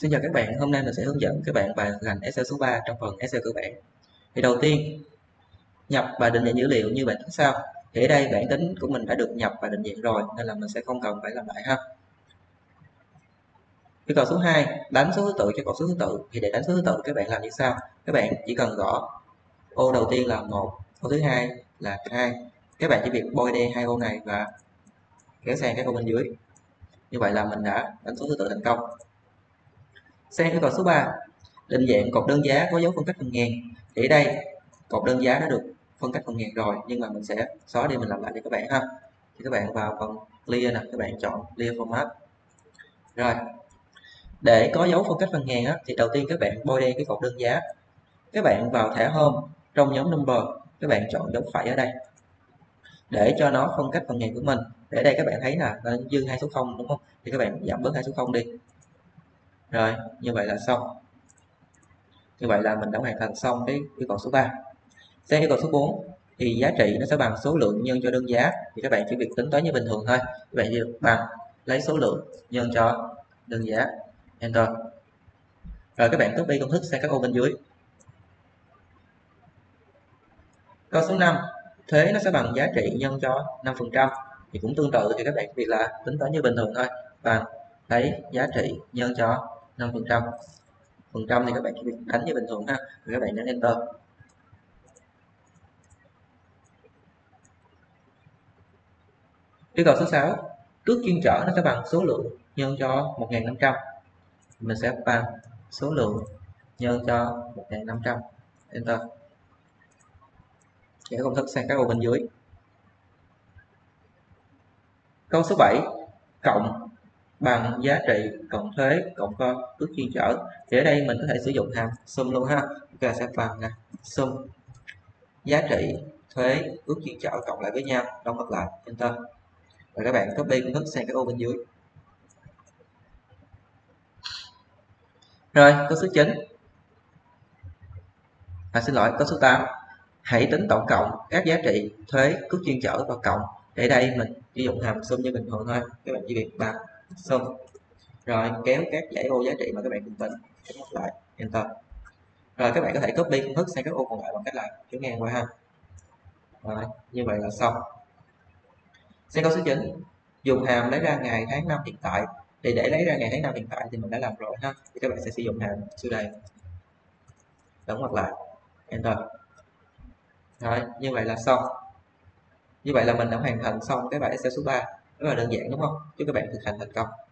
Xin chào các bạn, hôm nay mình sẽ hướng dẫn các bạn bài ngành Excel số 3 trong phần Excel cơ bản. Thì đầu tiên, nhập và định dạng dữ liệu như bản tính sau. Thì ở đây bản tính của mình đã được nhập và định dạng rồi, nên là mình sẽ không cần phải làm lại ha. Yêu cầu số 2, đánh số thứ tự cho cột số thứ tự. Thì để đánh số thứ tự các bạn làm như sau. Các bạn chỉ cần gõ ô đầu tiên là 1, ô thứ hai là 2. Các bạn chỉ việc bôi đen hai ô này và kéo sang các ô bên dưới. Như vậy là mình đã đánh số thứ tự thành công. Sang yêu cầu số 3, định dạng cột đơn giá có dấu phân cách phần ngàn. Thì ở đây cột đơn giá đã được phân cách phần ngàn rồi, nhưng mà mình sẽ xóa đi, mình làm lại cho các bạn ha. Thì các bạn vào phần clear nè, các bạn chọn clear format. Rồi, để có dấu phân cách phần ngàn á, thì đầu tiên các bạn bôi đen cái cột đơn giá. Các bạn vào thẻ Home, trong nhóm number, các bạn chọn dấu phẩy ở đây để cho nó phân cách phần ngàn của mình. Để đây các bạn thấy là dư 2 số 0 đúng không? Thì các bạn giảm bớt 2 số 0 đi. Rồi, như vậy là xong. Như vậy là mình đã hoàn thành xong cái yêu cầu số 3. Sang yêu cầu số 4, thì giá trị nó sẽ bằng số lượng nhân cho đơn giá. Thì các bạn chỉ việc tính toán như bình thường thôi. Các bạn chỉ bằng lấy số lượng nhân cho đơn giá. Enter. Rồi các bạn copy công thức sang các ô bên dưới. Câu số 5, thuế nó sẽ bằng giá trị nhân cho 5%. Thì cũng tương tự, thì các bạn việc là tính toán như bình thường thôi, bằng lấy giá trị nhân cho 5%. Phần trăm thì các bạn chỉ đánh như bình thường ha. Rồi các bạn nhấn Enter. Yêu cầu số 6, cước chuyên trở nó sẽ bằng số lượng nhân cho 1.500. Mình sẽ bằng số lượng nhân cho 1.500. Enter. Để công thức sang các ô bên dưới. Câu số 7, cộng bằng giá trị cộng thuế cộng cước chuyên trở. Thì ở đây mình có thể sử dụng hàm sum luôn ha. Chúng ta sẽ bằng sum giá trị thuế cước chuyên trở cộng lại với nhau, đóng ngoặc lại, Enter. Và các bạn copy công thức sang các ô bên dưới. Rồi, câu số 9. Xin lỗi, câu số 8. Hãy tính tổng cộng các giá trị thuế cước chuyên trở và cộng. Để đây mình sử dụng hàm sum như bình thường thôi. Các bạn chỉ việc bằng sum. Rồi kéo các dãy ô giá trị mà các bạn cần tính, chúng lại, Enter. Rồi các bạn có thể copy công thức sang các ô còn lại bằng cách là kéo ngang qua ha. Rồi, như vậy là xong. Sang câu số 9, dùng hàm lấy ra ngày tháng năm hiện tại. Thì để lấy ra ngày tháng năm hiện tại thì mình đã làm rồi ha. Thì các bạn sẽ sử dụng hàm sau đây, đóng ngoặc lại, Enter. Rồi, như vậy là xong. Như vậy là mình đã hoàn thành xong cái bài Excel số 3. Rất là đơn giản đúng không? Chúc các bạn thực hành thành công.